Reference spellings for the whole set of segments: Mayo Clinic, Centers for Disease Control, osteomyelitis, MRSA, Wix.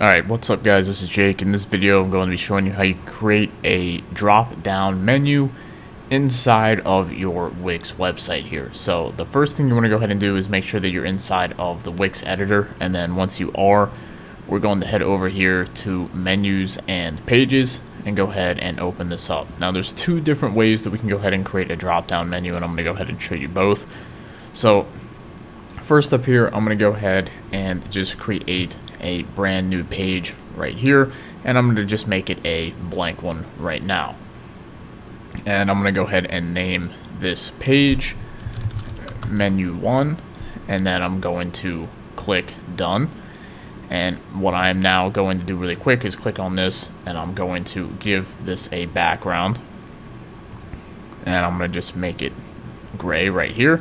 Alright, what's up guys, this is Jake. In this video I'm going to be showing you how you create a drop down menu inside of your Wix website here. So the first thing you want to go ahead and do is make sure that you're inside of the Wix editor, and then once you are, we're going to head over here to menus and pages and go ahead and open this up. Now there's two different ways that we can go ahead and create a drop down menu, and I'm going to go ahead and show you both. So first up here, I'm going to go ahead and just create a brand new page right here, and I'm going to just make it a blank one right now, and I'm going to go ahead and name this page menu one, and then I'm going to click done. And what I am now going to do really quick is click on this, and I'm going to give this a background, and I'm going to just make it gray right here.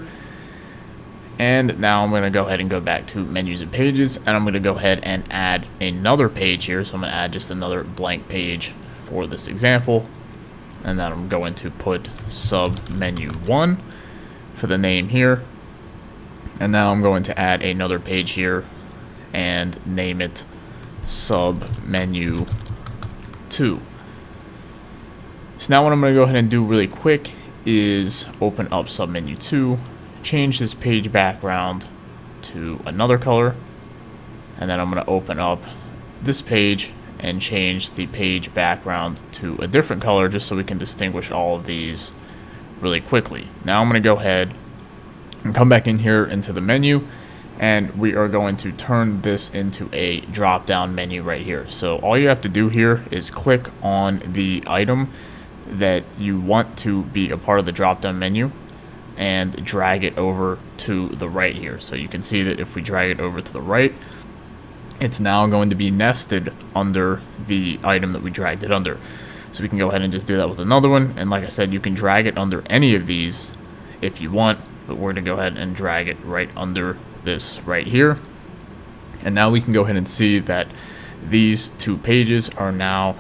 And now I'm going to go ahead and go back to menus and pages, and I'm going to go ahead and add another page here. So I'm going to add just another blank page for this example, and then I'm going to put sub menu one for the name here. And now I'm going to add another page here and name it sub menu two. So now what I'm going to go ahead and do really quick is open up sub menu two, change this page background to another color, and then I'm going to open up this page and change the page background to a different color just so we can distinguish all of these really quickly. Now I'm going to go ahead and come back in here into the menu, and we are going to turn this into a drop down menu right here. So all you have to do here is click on the item that you want to be a part of the drop down menu and drag it over to the right here. So you can see that if we drag it over to the right, it's now going to be nested under the item that we dragged it under. So we can go ahead and just do that with another one. And like I said, you can drag it under any of these if you want, but we're gonna go ahead and drag it right under this right here. And now we can go ahead and see that these two pages are now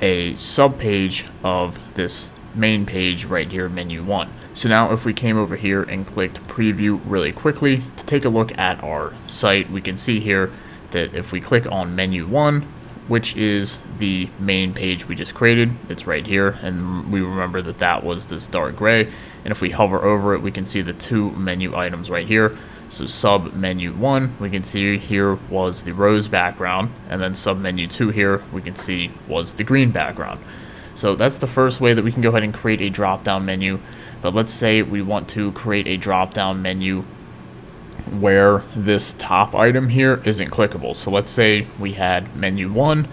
a sub page of this main page right here, menu one. So now if we came over here and clicked preview really quickly to take a look at our site, we can see here that if we click on menu one, which is the main page we just created, it's right here, and we remember that that was this dark gray. And if we hover over it, we can see the two menu items right here. So sub menu one, we can see here was the rose background, and then sub menu two here, we can see was the green background. So that's the first way that we can go ahead and create a drop-down menu. But let's say we want to create a drop-down menu where this top item here isn't clickable. So let's say we had menu one,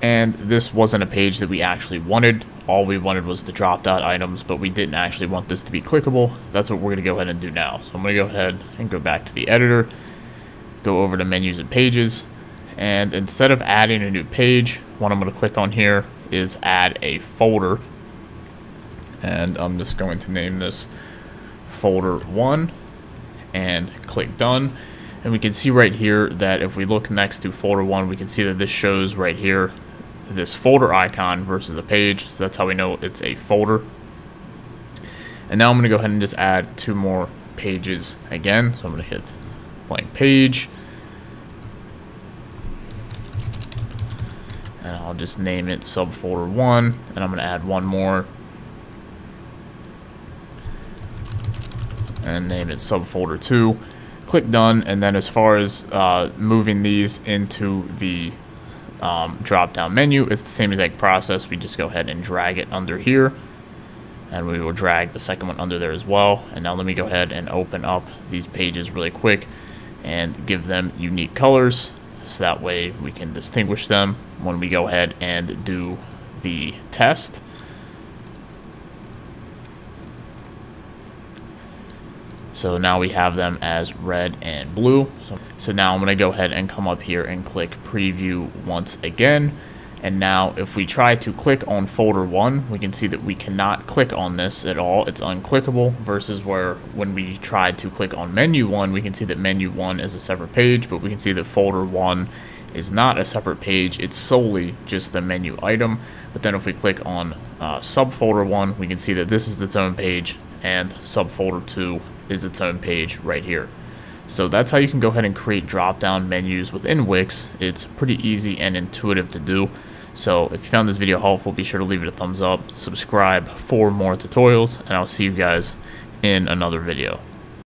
and this wasn't a page that we actually wanted. All we wanted was the drop-down items, but we didn't actually want this to be clickable. That's what we're going to go ahead and do now. So I'm going to go ahead and go back to the editor, go over to menus and pages, and instead of adding a new page, what I'm going to click on here is add a folder, and I'm just going to name this folder one and click done. And we can see right here that if we look next to folder one, we can see that this shows right here this folder icon versus the page. So that's how we know it's a folder. And now I'm going to go ahead and just add two more pages again. So I'm going to hit blank page, and I'll just name it subfolder one, and I'm going to add one more and name it subfolder two, click done. And then as far as moving these into the drop down menu, it's the same exact process. We just go ahead and drag it under here, and we will drag the second one under there as well. And now let me go ahead and open up these pages really quick and give them unique colors, so that way we can distinguish them when we go ahead and do the test. So now we have them as red and blue. So now I'm going to go ahead and come up here and click preview once again. And now if we try to click on folder one, we can see that we cannot click on this at all. It's unclickable, versus where when we tried to click on menu one, we can see that menu one is a separate page, but we can see that folder one is not a separate page. It's solely just the menu item. But then if we click on subfolder one, we can see that this is its own page, and subfolder two is its own page right here. So that's how you can go ahead and create drop-down menus within Wix. It's pretty easy and intuitive to do. So if you found this video helpful, be sure to leave it a thumbs up, subscribe for more tutorials, and I'll see you guys in another video.